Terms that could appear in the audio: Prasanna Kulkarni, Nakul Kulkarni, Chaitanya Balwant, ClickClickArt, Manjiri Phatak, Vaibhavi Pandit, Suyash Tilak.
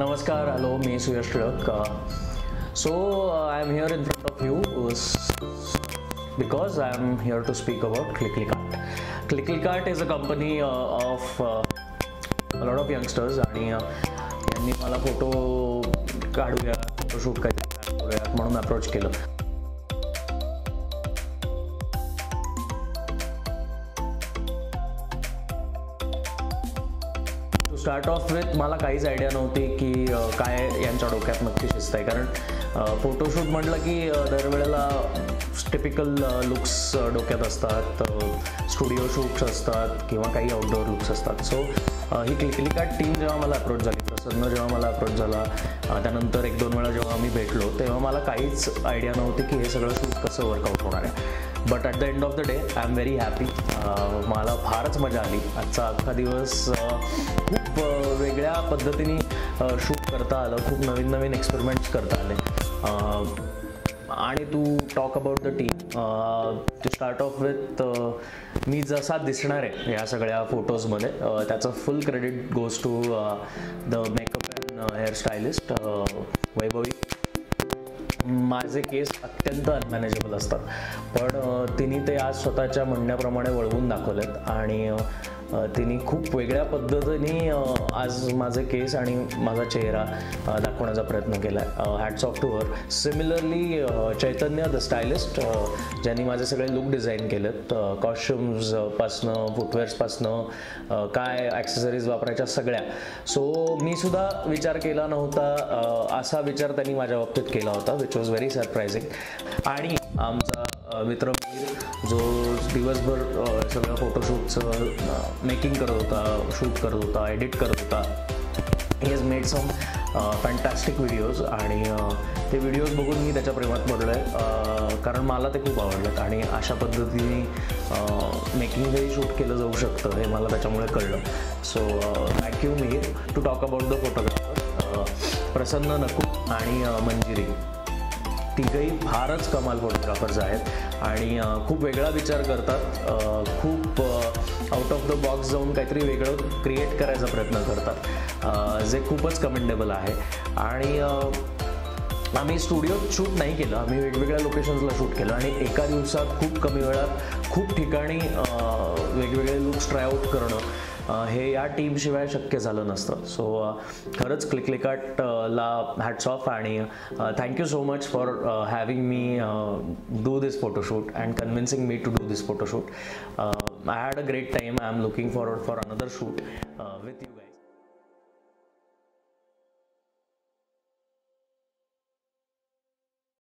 Namaskar, hello, me Suyash Tilak. I am here in front of you because I am here to speak about ClickClickArt. ClickClickArt is a company of a lot of youngsters. And I have photo shoot and approach killer. Start off with मला काहीच idea नव्हती की काय यांच्या डोक्यात नक्की शिस्त आहे कारण फोटोशूट म्हटलं की दरवेळेला टिपिकल लुक्स डोक्यात असतात स्टुडिओ शूट्स असतात किंवा काही आउटडोर लुक्स असतात सो ही ClickClickArt टीम जेव्हा मला अप्रोच झाली प्रसन्न जेव्हा मला अप्रोच झाला त्यानंतर एक दोन वेळा जेव्हा आम्ही भेटलो तेव्हा मला काहीच आयडिया नव्हती की हे सगळं शूट कसं वर्कआउट होणार आहे but at the end of the day I am very happy मला फारच मजा आली आजचा अख्खा दिवस खूप वेगळ्या पद्धतीने शूट करता आलं खूप नवीन नवीन एक्सपेरिमेंट्स करता आले आणि to talk about the team to start off with मी जसा दिसणार आहे या सगळ्या फोटोजमध्ये त्याचा full credit goes to the makeup and hair stylist Vaibhavi माझे केस अत्यंत अनमॅनेजेबल असतात पण तिने ते आज स्वतःच्या म्हणण्याप्रमाणे वळवून दाखवलेत आणि तिने खूप वेगळ्या पद्धतीने आज माझे केस आणि माझा चेहरा दाखवण्याचा प्रयत्न केला hats off to her similarly Chaitanya the stylist ज्यांनी माझे सगळे लुक डिझाईन केलेत कॉस्ट्युम्सपासनं फुटवेअर्सपासनं काय ॲक्सेसरीज वापरायच्या सगळ्या सो मी सुद्धा विचार केला नव्हता असा विचार त्यांनी माझ्या बाबतीत केला होता विच वॉज व्हेरी सरप्रायझिंग आणि आमचा मित्र जो दिवसभर सगळ्या फोटोशूटचं मेकिंग करत होता शूट करत होता एडिट करत होता he has made some fantastic videos आणि ते व्हिडिओज बघून मी त्याच्या प्रेमात पडलो आहे कारण मला ते खूप आवडलेत आणि अशा पद्धतीने मेकिंगही शूट केलं जाऊ शकतं हे मला त्याच्यामुळे कळलं सो थँक यू मी to talk about the photographer Prasanna Nakul आणि मंजिरी तिघही फारच कमाल फोटोग्राफर्स आहेत आणि खूप वेगळा विचार करतात खूप आउट ऑफ द बॉक्स जाऊन काहीतरी वेगळं क्रिएट करायचा प्रयत्न करतात जे खूपच कमेंडेबल आहे आणि आम्ही स्टुडिओत शूट नाही केलं आम्ही वेगवेगळ्या लोकेशन्सला शूट केलं आणि एका दिवसात खूप कमी वेळात खूप ठिकाणी वेगवेगळे लुक्स ट्राय आउट करणं हे या टीमशिवाय शक्य झालं नसतं सो खरंच ClickClickArt ला हॅट्स ऑफ आणि thank you so much for having me do this photoshoot and convincing me to do this photoshoot I had a great time I am looking forward for another shoot with you guys